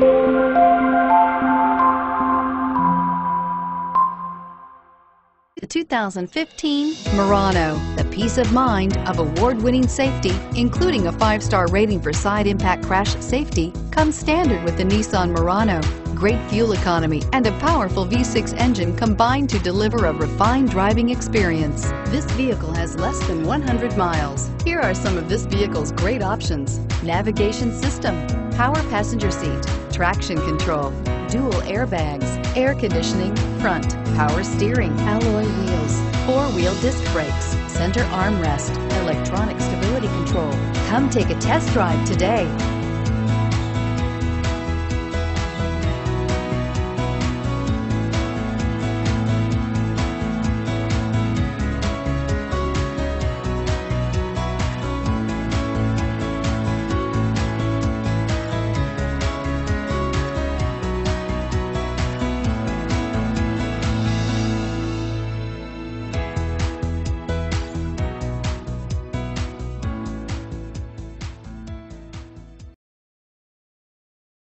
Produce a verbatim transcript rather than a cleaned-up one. The two thousand fifteen Murano, the peace of mind of award-winning safety, including a five-star rating for side impact crash safety, comes standard with the Nissan Murano. Great fuel economy and a powerful V six engine combine to deliver a refined driving experience. This vehicle has less than one hundred miles. Here are some of this vehicle's great options: navigation system, power passenger seat, traction control, dual airbags, air conditioning, front, power steering, alloy wheels, four-wheel disc brakes, center armrest, electronic stability control. Come take a test drive today.